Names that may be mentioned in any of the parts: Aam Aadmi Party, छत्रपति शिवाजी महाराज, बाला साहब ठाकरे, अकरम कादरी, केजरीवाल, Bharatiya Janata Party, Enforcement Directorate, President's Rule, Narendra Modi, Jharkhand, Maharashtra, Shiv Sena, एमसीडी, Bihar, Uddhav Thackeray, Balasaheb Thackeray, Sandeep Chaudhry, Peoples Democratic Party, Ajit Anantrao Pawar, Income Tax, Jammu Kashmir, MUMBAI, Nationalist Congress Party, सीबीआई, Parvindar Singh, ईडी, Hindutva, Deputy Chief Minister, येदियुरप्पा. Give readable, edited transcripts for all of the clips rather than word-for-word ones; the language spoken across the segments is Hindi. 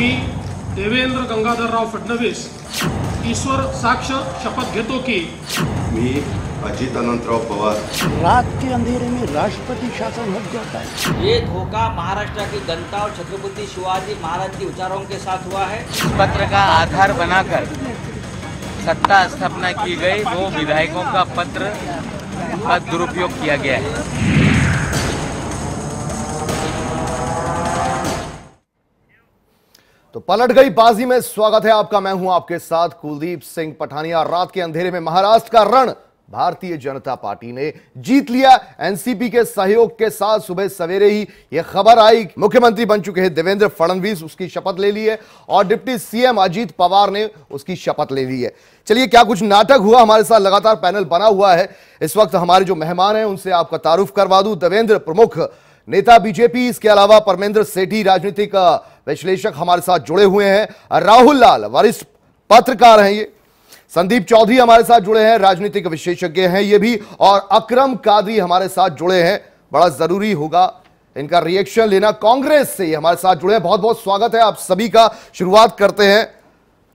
मी देवेंद्र गंगाधर राव फडणवीस ईश्वर साक्ष शपथ घेतो की मी अजित अनंतराव पवार रात के अंधेरे में राष्ट्रपति शासन हट जाता है। ये धोखा महाराष्ट्र की जनता और छत्रपति शिवाजी महाराज के विचारों के साथ हुआ है। पत्र का आधार बनाकर सत्ता स्थापना की गई, वो विधायकों का पत्र का दुरुपयोग किया गया है। तो पलट गई बाजी में स्वागत है आपका। मैं हूं आपके साथ कुलदीप सिंह पठानिया। रात के अंधेरे में महाराष्ट्र का रण भारतीय जनता पार्टी ने जीत लिया। एनसीपी के सहयोग के साथ सुबह सवेरे ही यह खबर आई, मुख्यमंत्री बन चुके हैं देवेंद्र फडणवीस, उसकी शपथ ले ली है और डिप्टी सीएम अजीत पवार ने उसकी शपथ ले ली है। चलिए, क्या कुछ नाटक हुआ। हमारे साथ लगातार पैनल बना हुआ है। इस वक्त हमारे जो मेहमान हैं उनसे आपका तारुफ करवा दूं। देवेंद्र प्रमुख नेता बीजेपी, इसके अलावा परमेंद्र सेठी राजनीतिक विश्लेषक हमारे साथ जुड़े हुए हैं, राहुल लाल वरिष्ठ पत्रकार हैं, ये संदीप चौधरी हमारे साथ जुड़े हैं, राजनीतिक विशेषज्ञ हैं ये भी, और अकरम कादरी हमारे साथ जुड़े हैं। बड़ा जरूरी होगा इनका रिएक्शन लेना। कांग्रेस से हमारे साथ जुड़े हैं, बहुत बहुत स्वागत है आप सभी का। शुरुआत करते हैं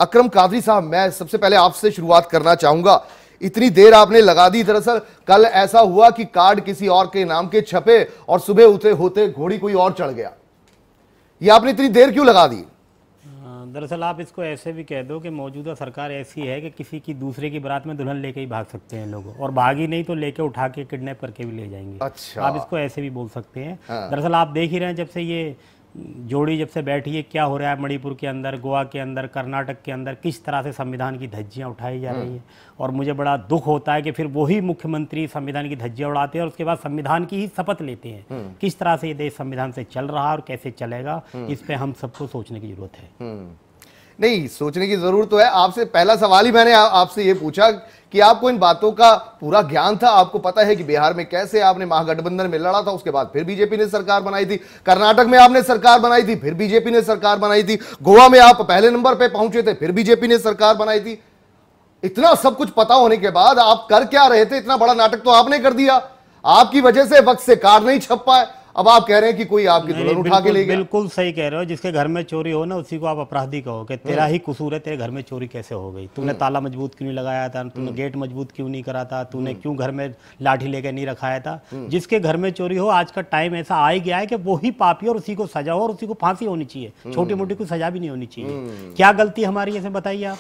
अकरम कादरी साहब, मैं सबसे पहले आपसे शुरुआत करना चाहूंगा। इतनी देर आपने लगा दी। दरअसल कल ऐसा हुआ कि कार्ड किसी और के नाम के छपे और सुबह उठते होते घोड़ी कोई और चढ़ गया, ये आपने इतनी देर क्यों लगा दी? दरअसल आप इसको ऐसे भी कह दो कि मौजूदा सरकार ऐसी है कि किसी की दूसरे की बारात में दुल्हन लेके ही भाग सकते हैं लोग, और भागी नहीं तो लेके उठा के किडनैप करके भी ले जाएंगे। अच्छा। आप इसको ऐसे भी बोल सकते हैं। हाँ। दरअसल आप देख ही रहे हैं जब से ये जोड़ी जब से बैठी है क्या हो रहा है मणिपुर के अंदर, गोवा के अंदर, कर्नाटक के अंदर, किस तरह से संविधान की धज्जियां उठाई जा रही है। और मुझे बड़ा दुख होता है कि फिर वही मुख्यमंत्री संविधान की धज्जियां उड़ाते हैं और उसके बाद संविधान की ही शपथ लेते हैं। किस तरह से ये देश संविधान से चल रहा है और कैसे चलेगा, इस पर हम सबको सोचने की जरूरत है। नहीं, सोचने की जरूरत तो है। आपसे पहला सवाल ही मैंने आपसे ये पूछा कि आपको इन बातों का पूरा ज्ञान था, आपको पता है कि बिहार में कैसे आपने महागठबंधन में लड़ा था, उसके बाद फिर बीजेपी ने सरकार बनाई थी, कर्नाटक में आपने सरकार बनाई थी, फिर बीजेपी ने सरकार बनाई थी, गोवा में आप पहले नंबर पे पहुंचे थे, फिर बीजेपी ने सरकार बनाई थी। इतना सब कुछ पता होने के बाद आप कर क्या रहे थे? इतना बड़ा नाटक तो आपने कर दिया, आपकी वजह से वक्त से कार्ड नहीं छप पाए। अब आप कह रहे हैं कि कोई आपकी दुल्हन उठा के ले गया। बिल्कुल सही कह रहे हो, जिसके घर में चोरी हो ना उसी को आप अपराधी कहो कि तेरा ही कसूर है, तेरे घर में चोरी कैसे हो गई, तूने ताला मजबूत क्यों नहीं लगाया था, तूने गेट मजबूत क्यों नहीं करा था, तूने क्यों घर में लाठी लेके नहीं रखाया था। जिसके घर में चोरी हो, आज का टाइम ऐसा आ गया है कि वो ही पापी और उसी को सजा हो और उसी को फांसी होनी चाहिए, छोटी मोटी कोई सजा भी नहीं होनी चाहिए। क्या गलती हमारी ऐसे बताइए आप?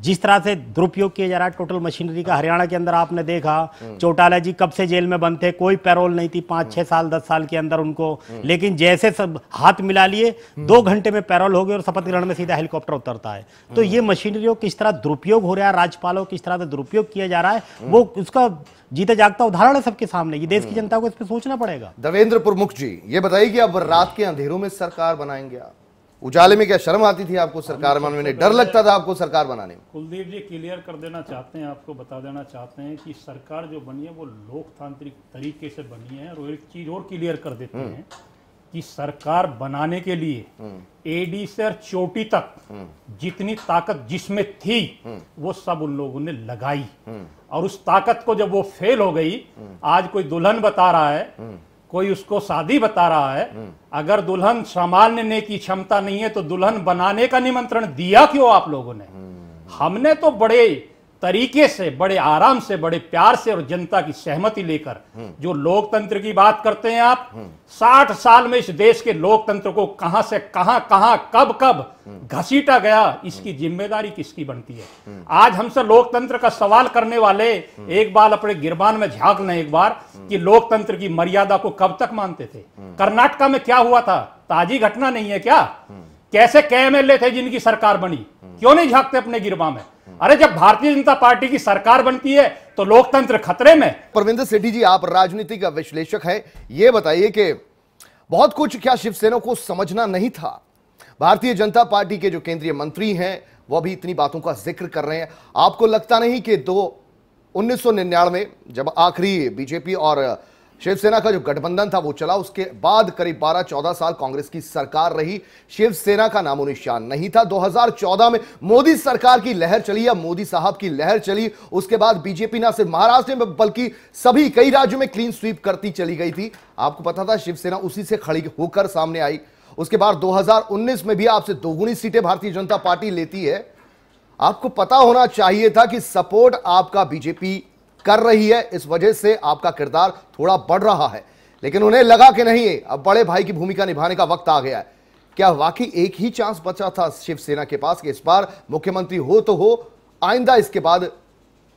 जिस तरह से दुरुपयोग किया जा रहा है टोटल मशीनरी का, हरियाणा के अंदर आपने देखा चौटाला जी कब से जेल में बंद थे, कोई पैरोल नहीं थी 5-6 साल 10 साल के अंदर उनको, लेकिन जैसे सब हाथ मिला लिए 2 घंटे में पैरोल हो गए और शपथ ग्रहण में सीधा हेलीकॉप्टर उतरता है। तो ये मशीनरियों किस तरह दुरुपयोग हो रहा है, राज्यपालों किस तरह से दुरुपयोग किया जा रहा है, वो उसका जीता जागता उदाहरण है सबके सामने। ये देश की जनता को इस पे सोचना पड़ेगा। देवेंद्र प्रमुख जी, ये बताइए कि अब रात के अंधेरों में सरकार बनाएंगे आप? उजाले में क्या शर्म आती थी आपको सरकार बनाने में? डर लगता था आपको सरकार बनाने में? कुलदीप जी, क्लियर कर देना चाहते हैं, आपको बता देना चाहते हैं कि सरकार जो बनी है वो लोकतांत्रिक तरीके से बनी है। और एक चीज और क्लियर कर देते हैं कि सरकार बनाने के लिए एडी से चोटी तक जितनी ताकत जिसमें थी वो सब उन लोगों ने लगाई, और उस ताकत को जब वो फेल हो गई, आज कोई दुल्हन बता रहा है, कोई उसको शादी बता रहा है। अगर दुल्हन संभालने की क्षमता नहीं है तो दुल्हन बनाने का निमंत्रण दिया क्यों आप लोगों ने? हमने तो बड़े तरीके से, बड़े आराम से, बड़े प्यार से और जनता की सहमति लेकर, जो लोकतंत्र की बात करते हैं आप, 60 साल में इस देश के लोकतंत्र को कहां से कहां कहां कब कब घसीटा गया, इसकी जिम्मेदारी किसकी बनती है? आज हमसे लोकतंत्र का सवाल करने वाले एक बार अपने गिरबान में झांक लें एक बार कि लोकतंत्र की मर्यादा को कब तक मानते थे। कर्नाटका में क्या हुआ था, ताजी घटना नहीं है क्या? कैसे KMLA थे जिनकी सरकार बनी, क्यों नहीं झांकते अपने गिरबान में? अरे जब भारतीय जनता पार्टी की सरकार बनती है तो लोकतंत्र खतरे में। परविंदर सेठी जी, आप राजनीतिक विश्लेषक हैं, ये बताइए कि बहुत कुछ क्या शिवसेना को समझना नहीं था? भारतीय जनता पार्टी के जो केंद्रीय मंत्री हैं वो अभी इतनी बातों का जिक्र कर रहे हैं, आपको लगता नहीं कि 1999 जब आखिरी बीजेपी और शिवसेना का जो गठबंधन था वो चला, उसके बाद करीब 12-14 साल कांग्रेस की सरकार रही, शिवसेना का नामो निशान नहीं था। 2014 में मोदी सरकार की लहर चली या मोदी साहब की लहर चली, उसके बाद बीजेपी ना सिर्फ महाराष्ट्र में बल्कि सभी कई राज्यों में क्लीन स्वीप करती चली गई थी। आपको पता था शिवसेना उसी से खड़ी होकर सामने आई। उसके बाद 2019 में भी आपसे दोगुनी सीटें भारतीय जनता पार्टी लेती है। आपको पता होना चाहिए था कि सपोर्ट आपका बीजेपी कर रही है, इस वजह से आपका किरदार थोड़ा बढ़ रहा है, लेकिन उन्हें लगा कि नहीं, अब बड़े भाई की भूमिका निभाने का वक्त आ गया है। क्या वाकई एक ही चांस बचा था शिवसेना के पास कि इस बार मुख्यमंत्री हो तो हो, आइंदा इसके बाद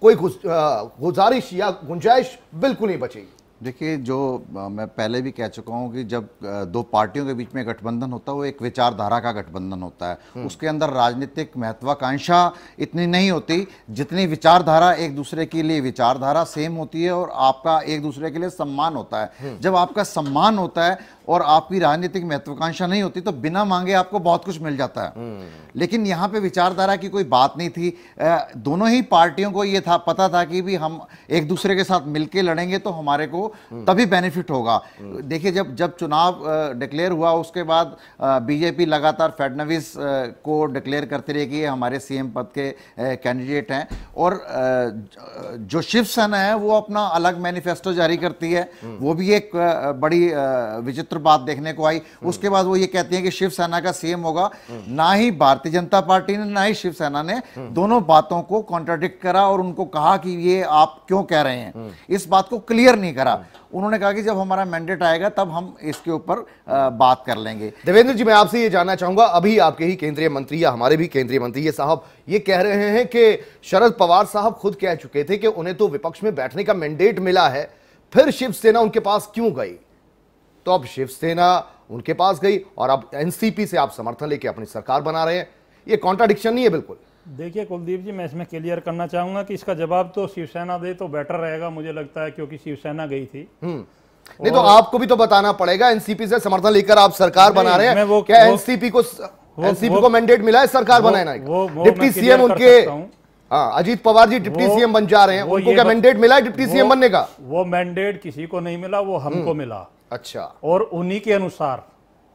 कोई गुजारिश या गुंजाइश बिल्कुल नहीं बचेगी? देखिए, जो मैं पहले भी कह चुका हूँ कि जब दो पार्टियों के बीच में गठबंधन होता है वो एक विचारधारा का गठबंधन होता है, उसके अंदर राजनीतिक महत्वाकांक्षा इतनी नहीं होती जितनी विचारधारा, एक दूसरे के लिए विचारधारा सेम होती है और आपका एक दूसरे के लिए सम्मान होता है। जब आपका सम्मान होता है और आपकी राजनीतिक महत्वाकांक्षा नहीं होती तो बिना मांगे आपको बहुत कुछ मिल जाता है, लेकिन यहाँ पे विचारधारा की कोई बात नहीं थी। दोनों ही पार्टियों को ये था, पता था कि भी हम एक दूसरे के साथ मिलके लड़ेंगे तो हमारे को तभी बेनिफिट होगा। देखिए, जब चुनाव डिक्लेयर हुआ उसके बाद बीजेपी लगातार फडणवीस को डिक्लेयर करते रहे कि ये हमारे सीएम पद के कैंडिडेट हैं, और जो शिवसेना है वो अपना अलग मैनिफेस्टो जारी करती है, वो भी एक बड़ी विचित्र बात देखने को आई। उसके बाद वो ये कहती है कि शिवसेना का सीएम होगा, ना ही भारतीय जनता पार्टी ने ना ही शिवसेना ने दोनों बातों को कॉन्ट्राडिक्ट करा और उनको कहा कि ये आप क्यों कह रहे हैं, इस बात को क्लियर नहीं करा। उन्होंने कहा कि जब हमारा मैंडेट आएगा तब हम इसके ऊपर बात कर लेंगे। देवेंद्र जी, मैं आपसे ये जानना चाहूंगा, अभी आपके ही केंद्रीय मंत्री या हमारे भी केंद्रीय मंत्री ये साहब ये कह रहे हैं कि शरद पवार साहब खुद कह चुके थे कि उन्हें तो विपक्ष में बैठने का मैंडेट मिला है, फिर शिवसेना उनके पास क्यों गई? तो अब शिवसेना उनके पास गई और अब एनसीपी से आप समर्थन लेके अपनी सरकार बना रहे हैं, ये कॉन्ट्राडिक्शन नहीं है बिल्कुल? देखिए कुलदीप जी, मैं इसमें क्लियर करना चाहूँगा कि इसका जवाब तो शिवसेना दे तो बेटर रहेगा, मुझे लगता है, क्योंकि शिवसेना गई थी। नहीं तो आपको भी तो बताना पड़ेगा, एनसीपी से समर्थन लेकर आप सरकार बना रहे हैं, वो क्या एनसीपी को मैंडेट मिला है सरकार बनाने का? डिप्टी सीएम उनके अजीत पवार जी डिप्टी सीएम बन जा रहे हैं, उनको क्या मैंडेट मिला है डिप्टी सीएम बनने का? वो मैंडेट किसी को नहीं मिला, वो हमको मिला। अच्छा। और उन्हीं के अनुसार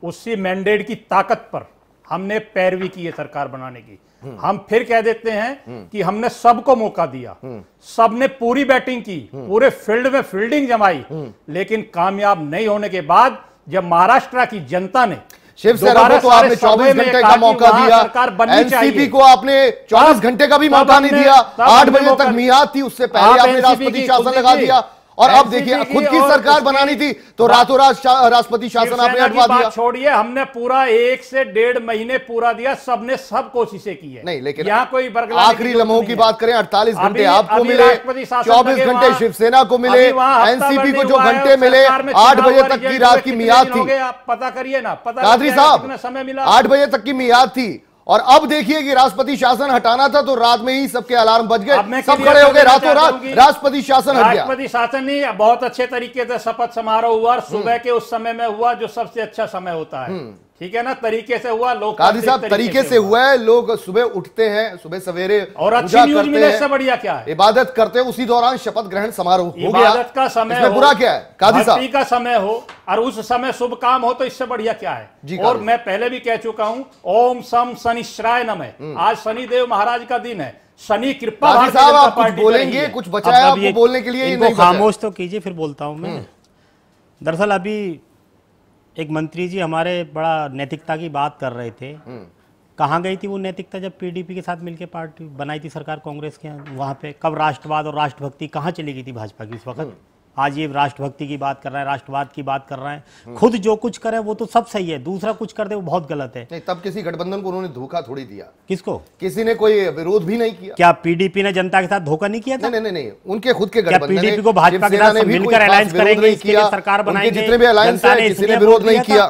उसी मैंडेट की ताकत पर हमने पैरवी की है सरकार बनाने की। हम फिर कह देते हैं कि हमने सबको मौका दिया, सबने पूरी बैटिंग की, पूरे फील्ड में फील्डिंग जमाई, लेकिन कामयाब नहीं होने के बाद जब महाराष्ट्र की जनता ने शिवसेना को आपने 24 घंटे का मौका दिया, एनसीपी को आपने 24 घंटे का भी मौका नहीं दिया, 8 बजे तक मियाद थी, उससे पहले आपने राष्ट्रपति शासन लगा दिया, और अब देखिए खुद की सरकार बनानी थी तो रातों रात राष्ट्रपति शासन आपने हटवा दिया। छोड़िए, हमने पूरा 1 से 1.5 महीने पूरा दिया, सबने सब कोशिशें की है। नहीं, लेकिन यहाँ कोई आखिरी लम्हों की बात करें, 48 घंटे आपको मिले, 24 घंटे शिवसेना को मिले, एनसीपी को जो घंटे मिले 8 बजे तक की रात की मियाद थी, आप पता करिए ना, कादरी साहब समय मिला 8 बजे तक की मियाद थी, और अब देखिए कि राष्ट्रपति शासन हटाना था तो रात में ही सबके अलार्म बज गए, सब खड़े हो गए, रातों रात राष्ट्रपति शासन हट गया। राष्ट्रपति शासन नहीं, बहुत अच्छे तरीके से शपथ समारोह हुआ और सुबह के उस समय में हुआ जो सबसे अच्छा समय होता है, ठीक है ना, तरीके से हुआ, लोग कादरी साहब तरीके से हुआ है, लोग सुबह उठते हैं, सुबह सवेरे और अच्छी न्यूज़ मिले, इससे बढ़िया क्या है? इबादत करते हैं, उसी दौरान शपथ ग्रहण समारोह हो गया, इबादत का समय हो, बुरा क्या है कादरी साहब का समय हो और उस समय शुभ काम हो, तो इससे बढ़िया क्या है? और मैं पहले भी कह चुका हूँ, ओम सम शनिश्चराय नमः, आज शनिदेव महाराज का दिन है, शनि कृपा। साहब आप कुछ बोलेंगे, कुछ बचा है आपको बोलने के लिए? खामोश तो कीजिए, फिर बोलता हूँ मैं। दरअसल अभी एक मंत्री जी हमारे बड़ा नैतिकता की बात कर रहे थे, कहाँ गई थी वो नैतिकता जब पीडीपी के साथ मिलकर पार्टी बनाई थी सरकार कांग्रेस के, वहाँ पे कब राष्ट्रवाद और राष्ट्रभक्ति कहाँ चली गई थी भाजपा की? इस वक्त आज ये राष्ट्रभक्ति की बात कर रहा है, राष्ट्रवाद की बात कर रहा है, खुद जो कुछ करे वो तो सब सही है, दूसरा कुछ कर दे वो बहुत गलत है। नहीं, तब किसी गठबंधन को उन्होंने धोखा थोड़ी दिया, किसको किसी ने कोई विरोध भी नहीं किया। क्या पीडीपी ने जनता के साथ धोखा नहीं किया था? नहीं नहीं नहीं, उनके खुद के गठबंधन, पीडीपी को भाजपा के साथ मिलकर अलायंस करेंगे, इसके लिए सरकार बनाएंगे, जितने भी अलायंस है किसी ने विरोध नहीं किया,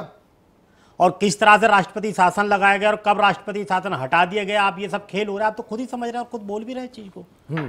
और किस तरह से राष्ट्रपति शासन लगाया गया और कब राष्ट्रपति शासन हटा दिया गया, आप ये सब खेल हो रहा है, आप तो खुद ही समझ रहे हैं, खुद बोल भी रहे चीज को।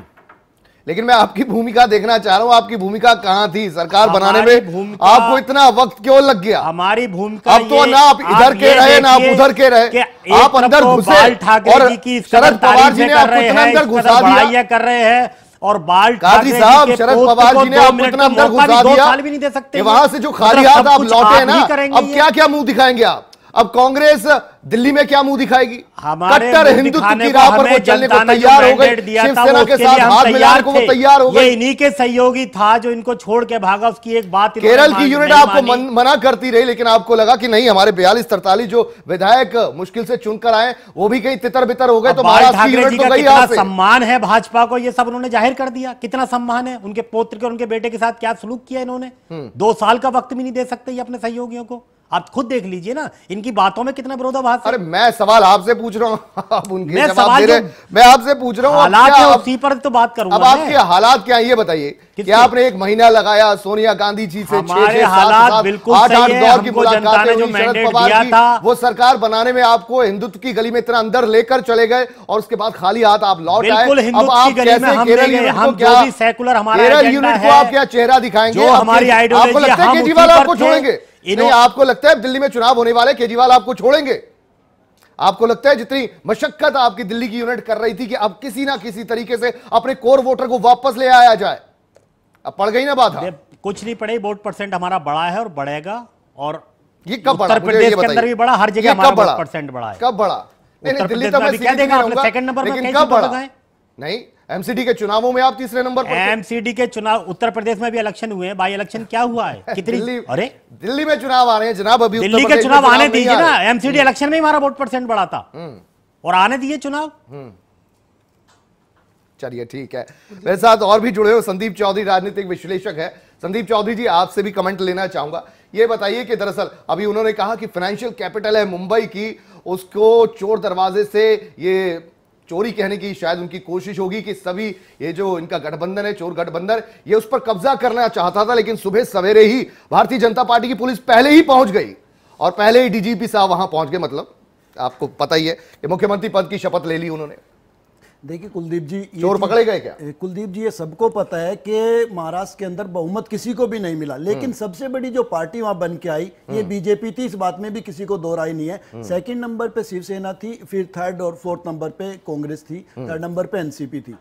लेकिन मैं आपकी भूमिका देखना चाह रहा हूँ, आपकी भूमिका कहाँ थी सरकार बनाने में? आपको इतना वक्त क्यों लग गया? हमारी भूमिका अब तो ना आप इधर के रहे ना आप उद्धर के रहे, आप अंदर घुसे और शरद पवार जी ने आपको इतना अंदर घुसा दिया कर रहे हैं, और बाल कादरी साहब शरद पवार जी ने आपको इतना अंदर घुसा दिया, वहां से जो खाली हाथ आप लौटे ना, अब क्या क्या मुंह दिखाएंगे आप? अब कांग्रेस दिल्ली में क्या मुंह दिखाएगी? कट्टर हिंदुत्व की राह पर वो चलने को तैयार हो गई, शिवसेना के साथ हाथ मिलाने को वो तैयार हो गई। इन्हीं के सहयोगी था जो इनको छोड़ के भागा, उसकी एक बात केरल की यूनिट आपको मना करती रही, लेकिन आपको लगा कि नहीं हमारे 42-43 जो विधायक मुश्किल से चुनकर आए वो भी कहीं तितर बितर हो गए। तो महाराष्ट्र की यूनिट तो गई। कितना सम्मान है भाजपा को, ये सब उन्होंने जाहिर कर दिया। कितना सम्मान है, उनके पौत्र के उनके बेटे के साथ क्या सलूक किया इन्होंने। 2 साल का वक्त भी नहीं दे सकते ये अपने सहयोगियों को। आप खुद देख लीजिए ना इनकी बातों में कितना विरोधाभास है। अरे मैं सवाल आपसे पूछ रहा हूँ, आप उनके जवाब दे रहे हैं। मैं आपसे पूछ रहा हूँ हालात उसी पर तो बात करूंगा। अब आपके हालात क्या है ये बताइए, क्या आपने 1 महीना लगाया सोनिया गांधी जी से? हमारे हालात बिल्कुल सही है, दौर की मुलाकातें हुई, शरद पवार की वो सरकार बनाने में आपको हिंदुत्व की गली में इतना अंदर लेकर चले गए और उसके बाद खाली हाथ आप लौट आए। अब आप कैसे सेकुलर हमारा यूनिट को आप क्या चेहरा दिखाएंगे? हमारी आपको लगता है केजरीवाल आपको छोड़ेंगे? नहीं, आपको लगता है दिल्ली में चुनाव होने वाले केजरीवाल आपको छोड़ेंगे? आपको लगता है जितनी मशक्कत आपकी दिल्ली की यूनिट कर रही थी कि अब किसी ना किसी तरीके से अपने कोर वोटर को वापस ले आया जाए? अब पड़ गई ना बात। कुछ नहीं पड़े, वोट परसेंट हमारा बड़ा है और बढ़ेगा। और ये कब बढ़ा? उत्तर प्रदेश के अंदर भी बढ़ा, हर जगह हमारा वोट परसेंट बढ़ा है। कब बढ़ा? दिल्ली तो मैं क्या देखा आपने सेकंड नंबर में, कब बढ़ा? नहीं, एमसीडी के चुनावों में आप तीसरे नंबर पर। एमसीडी के चुनाव उत्तर प्रदेश में भी इलेक्शन हुए हैं, बाई इलेक्शन क्या हुआ है? कितनी दिल्ली में चुनाव आ रहे हैं जनाब, अभी दिल्ली के चुनाव आने दीजिए ना। एमसीडी इलेक्शन में हमारा वोट परसेंट बढ़ा था और आने दिए चुनाव। चलिए ठीक है, मेरे साथ और भी जुड़े हो संदीप चौधरी, राजनीतिक विश्लेषक है। संदीप चौधरी जी, आपसे भी कमेंट लेना चाहूंगा। ये बताइए कि दरअसल अभी उन्होंने कहा कि फाइनेंशियल कैपिटल है मुंबई की, उसको चोर दरवाजे से ये चोरी कहने की शायद उनकी कोशिश होगी कि सभी ये जो इनका गठबंधन है, चोर गठबंधन, ये उस पर कब्जा करना चाहता था। लेकिन सुबह सवेरे ही भारतीय जनता पार्टी की पुलिस पहले ही पहुंच गई और पहले ही डीजीपी साहब वहां पहुंच गए। मतलब आपको पता ही है कि मुख्यमंत्री पद की शपथ ले ली उन्होंने। देखिए कुलदीप जी, चोर पकड़े गए क्या? कुलदीप जी, ये सबको पता है कि महाराष्ट्र के अंदर बहुमत किसी को भी नहीं मिला, लेकिन सबसे बड़ी जो पार्टी वहां बन के आई ये बीजेपी थी, इस बात में भी किसी को दो राय नहीं है। सेकंड नंबर पे शिवसेना थी, फिर थर्ड और फोर्थ नंबर पे कांग्रेस थी, थर्ड नंबर पे एनसीपी थी।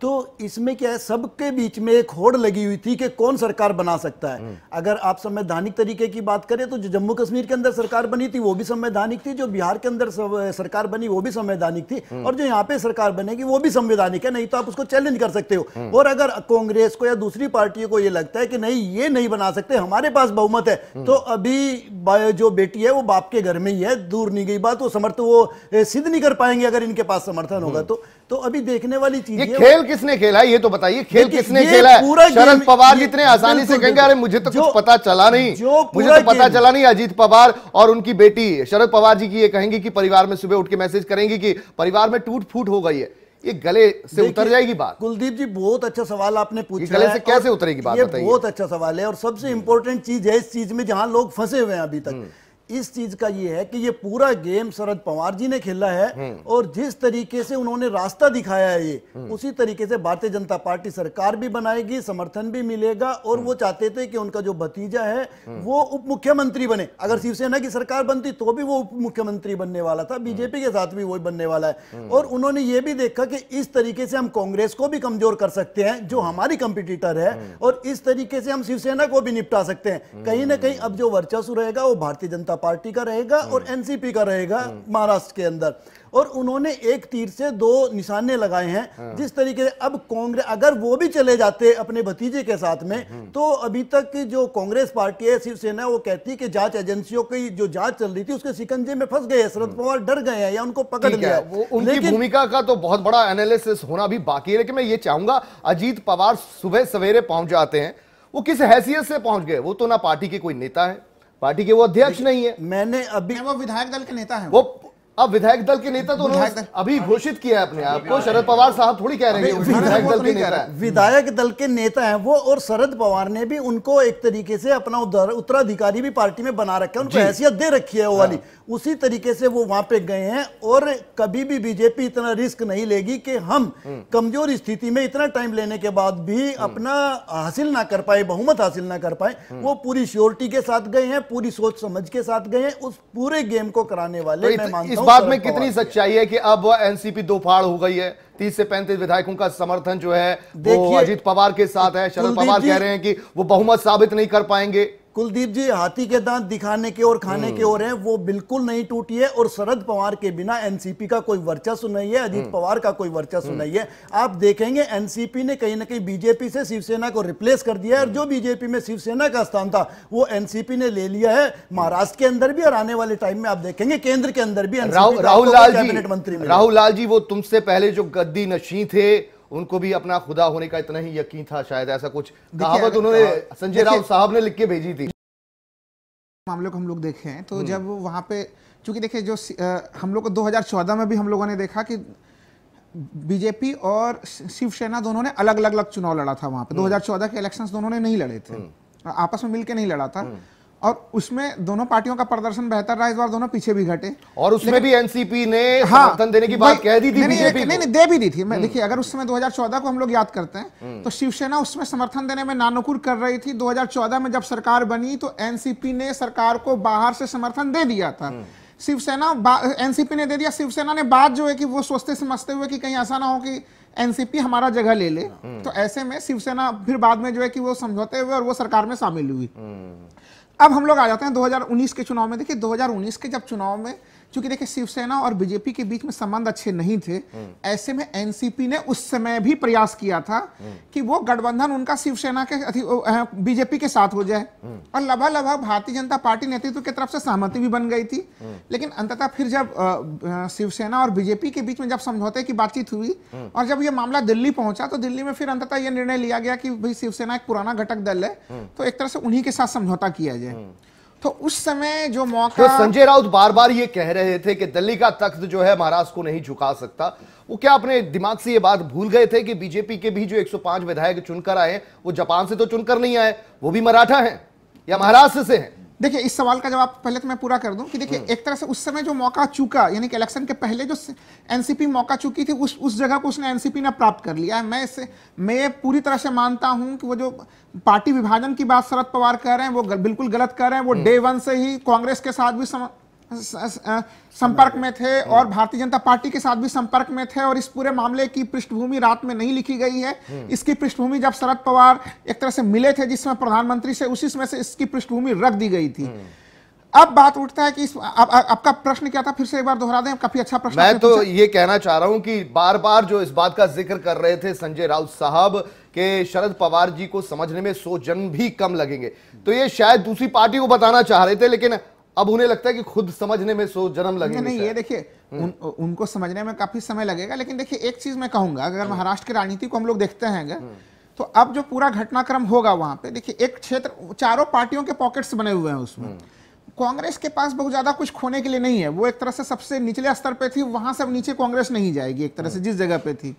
तो इसमें क्या है, सबके बीच में एक होड़ लगी हुई थी कि कौन सरकार बना सकता है। अगर आप संवैधानिक तरीके की बात करें तो जो जम्मू कश्मीर के अंदर सरकार बनी थी वो भी संवैधानिक थी, जो बिहार के अंदर सरकार बनी वो भी संवैधानिक थी, और जो यहाँ पे सरकार बनेगी वो भी संवैधानिक है। नहीं तो आप उसको चैलेंज कर सकते हो। और अगर कांग्रेस को या दूसरी पार्टियों को ये लगता है कि नहीं ये नहीं बना सकते, हमारे पास बहुमत है, तो अभी जो बेटी है वो बाप के घर में ही है, दूर नहीं गई बात। वो समर्थन वो सिद्ध नहीं कर पाएंगे अगर इनके पास समर्थन होगा तो अभी देखने वाली चीज है। खेल किसने खेला है ये तो बताइए, खेल किसने खेला है? पूरा शरद पवार जितने आसानी से कहेंगे अरे मुझे तो कुछ पता चला नहीं, मुझे तो पता चला नहीं। अजीत पवार और उनकी बेटी शरद पवार जी की ये कहेंगे कि परिवार में सुबह उठ के मैसेज करेंगे कि परिवार में टूट फूट हो गई है, ये गले से उतर जाएगी बात। कुलदीप जी, बहुत अच्छा सवाल आपने पूछा, गले से कैसे उतरेगी बात बताइए। बहुत अच्छा सवाल है और सबसे इंपॉर्टेंट चीज है इस चीज में जहां लोग फंसे हुए हैं अभी तक इस चीज का ये है कि ये पूरा गेम शरद पवार जी ने खेला है और जिस तरीके से उन्होंने रास्ता दिखाया है ये उसी तरीके से भारतीय जनता पार्टी सरकार भी बनाएगी, समर्थन भी मिलेगा। और वो चाहते थे कि उनका जो भतीजा है वो उप मुख्यमंत्री बने। अगर शिवसेना की सरकार बनती तो भी वो उप मुख्यमंत्री बनने वाला था, बीजेपी के साथ भी वो बनने वाला है। और उन्होंने ये भी देखा कि इस तरीके से हम कांग्रेस को भी कमजोर कर सकते हैं जो हमारी कंपिटिटर है, और इस तरीके से हम शिवसेना को भी निपटा सकते हैं। कहीं ना कहीं अब जो वर्चस्व रहेगा वो भारतीय जनता पार्टी का रहेगा और एनसीपी का रहेगा महाराष्ट्र के अंदर। और उन्होंने एक तीर से दो निशाने लगाए हैं जिस तरीके से अब कांग्रेस अगर वो भी चले जाते अपने भतीजे के साथ में तो अभी तक जो कांग्रेस पार्टी है, शिवसेना, वो कहती कि जांच एजेंसियों की जो जांच चल रही थी उसके सिकंजे में फंस गए, शरद पवार डर गए हैं या उनको पकड़ लिया। उनकी भूमिका का तो बहुत बड़ा एनालिसिस होना भी बाकी है, लेकिन मैं ये चाहूंगा अजीत पवार सुबह सवेरे पहुंच जाते हैं, वो किस हैसियत से पहुंच गए? वो तो ना पार्टी के कोई नेता है, पार्टी के वो अध्यक्ष नहीं है। मैंने अभी वो विधायक दल के नेता हैं, वो अब विधायक दल के नेता तो उन्होंने अभी घोषित किया है अपने आप को। शरद पवार साहब थोड़ी कह रहे हैं विधायक दल के नेता, विधायक दल के नेता हैं वो। और शरद पवार ने भी उनको एक तरीके से अपना उत्तराधिकारी भी पार्टी में बना रखा है, उनको हैसियत दे रखी है वो वाली। उसी तरीके से वो वहां पे गए हैं और कभी भी बीजेपी इतना रिस्क नहीं लेगी कि हम कमजोर स्थिति में इतना टाइम लेने के बाद भी अपना हासिल ना कर पाए, बहुमत हासिल ना कर पाए। वो पूरी श्योरिटी के साथ गए हैं, पूरी सोच समझ के साथ गए हैं। उस पूरे गेम को कराने वाले मैं मानता हूं बात में कितनी सच्चाई है कि अब एनसीपी दो फाड़ हो गई है, 30 से 35 विधायकों का समर्थन जो है वो अजीत पवार के साथ है। शरद पवार कह रहे हैं कि वो बहुमत साबित नहीं कर पाएंगे। कुलदीप जी हाथी के दांत दिखाने के और खाने के और हैं, वो बिल्कुल नहीं टूटी है। और शरद पवार के बिना एनसीपी का कोई वर्चस्व नहीं है, अजीत पवार का कोई वर्चस्व नहीं है। आप देखेंगे एनसीपी ने कहीं ना कहीं बीजेपी से शिवसेना को रिप्लेस कर दिया है, और जो बीजेपी में शिवसेना का स्थान था वो एनसीपी ने ले लिया है। महाराष्ट्र के अंदर भी और आने वाले टाइम में आप देखेंगे केंद्र के अंदर भी कैबिनेट मंत्री। राहुल लाल जी वो तुमसे पहले जो गद्दी नशीं थे उनको भी अपना खुदा होने का इतना ही यकीन था, शायद ऐसा कुछ कहावत उन्होंने संजय राउत साहब ने लिख के भेजी थी। मामलों को हम लोग देखें तो जब वहाँ पे चूंकि देखिए जो हम लोग को 2014 में भी हम लोगों ने देखा कि बीजेपी और शिवसेना दोनों ने अलग अलग अलग चुनाव लड़ा था। वहाँ पे 2014 के इलेक्शंस दोनों ने नहीं लड़े थे, आपस में मिलकर नहीं लड़ा था, और उसमें दोनों पार्टियों का प्रदर्शन बेहतर रहा। इस बार दोनों पीछे भी घटे, और उसमें भी एनसीपी ने समर्थन देने की बात कह दी थी। नहीं दे भी दी थी। मैं देखिए अगर उस समय 2014 को हम लोग याद करते हैं तो शिवसेना उसमें समर्थन देने में नानुकुर कर रही थी। 2014 में जब सरकार बनी तो एनसीपी ने सरकार को बाहर से समर्थन दे दिया था, शिवसेना एनसीपी ने दे दिया। शिवसेना ने बात जो है कि वो सोचते समझते हुए कि कहीं ऐसा ना हो कि एनसीपी हमारा जगह ले ले, तो ऐसे में शिवसेना फिर बाद में जो है कि वो समझौते हुए और वो सरकार में शामिल हुई। अब हम लोग आ जाते हैं 2019 के चुनाव में। देखिए 2019 के जब चुनाव में चूंकि देखिए शिवसेना और बीजेपी के बीच में संबंध अच्छे नहीं थे, ऐसे में एनसीपी ने उस समय भी प्रयास किया था कि वो गठबंधन उनका शिवसेना के बीजेपी के साथ हो जाए, और लगा भारतीय जनता पार्टी नेतृत्व की तरफ से सहमति भी बन गई थी। लेकिन अंततः फिर जब शिवसेना और बीजेपी के बीच में जब समझौते की बातचीत हुई और जब यह मामला दिल्ली पहुंचा तो दिल्ली में फिर अंततः यह निर्णय लिया गया कि भाई शिवसेना एक पुराना घटक दल है तो एक तरह से उन्हीं के साथ समझौता किया जाए। तो उस समय जो मौका तो संजय राउत बार बार ये कह रहे थे कि दिल्ली का तख्त जो है महाराष्ट्र को नहीं झुका सकता, वो क्या अपने दिमाग से ये बात भूल गए थे कि बीजेपी के भी जो 105 विधायक चुनकर आए वो जापान से तो चुनकर नहीं आए, वो भी मराठा हैं या महाराष्ट्र से हैं। देखिए इस सवाल का जवाब पहले तो मैं पूरा कर दूं कि देखिए एक तरह से उस समय जो मौका चूका, यानी कि इलेक्शन के पहले जो एनसीपी मौका चूकी थी उस जगह को उसने एनसीपी ने प्राप्त कर लिया है। मैं पूरी तरह से मानता हूं कि वो जो पार्टी विभाजन की बात शरद पवार कह रहे हैं वो बिल्कुल गलत कर रहे हैं। वो डे वन से ही कांग्रेस के साथ भी संपर्क में थे और भारतीय जनता पार्टी के साथ भी संपर्क में थे, और इस पूरे मामले की पृष्ठभूमि रात में नहीं लिखी गई है। इसकी पृष्ठभूमि जब शरद पवार एक तरह से मिले थे जिसमें प्रधानमंत्री से, उसी समय से इसकी पृष्ठभूमि रख दी गई थी। अब बात उठता है कि आपका प्रश्न क्या था, फिर से एक बार दोहरा दें, काफी अच्छा प्रश्न। मैं तो ये कहना चाह रहा हूं कि बार बार जो इस बात का जिक्र कर रहे थे संजय राउत साहब के शरद पवार जी को समझने में 100 जन्म भी कम लगेंगे, तो ये शायद दूसरी पार्टी को बताना चाह रहे थे, लेकिन अब उन्हें लगता है कि खुद समझने में 100 जन्म लगेंगे। नहीं ये देखिए उनको समझने में काफी समय लगेगा। लेकिन देखिए एक चीज मैं कहूंगा, अगर महाराष्ट्र की राजनीति को हम लोग देखते हैं तो अब जो पूरा घटनाक्रम होगा वहां पे देखिए एक क्षेत्र चारों पार्टियों के पॉकेट्स बने हुए हैं, उसमें कांग्रेस के पास बहुत ज्यादा कुछ खोने के लिए नहीं है। वो एक तरह से सबसे निचले स्तर पे थी, वहां से नीचे कांग्रेस नहीं जाएगी एक तरह से जिस जगह पे थी।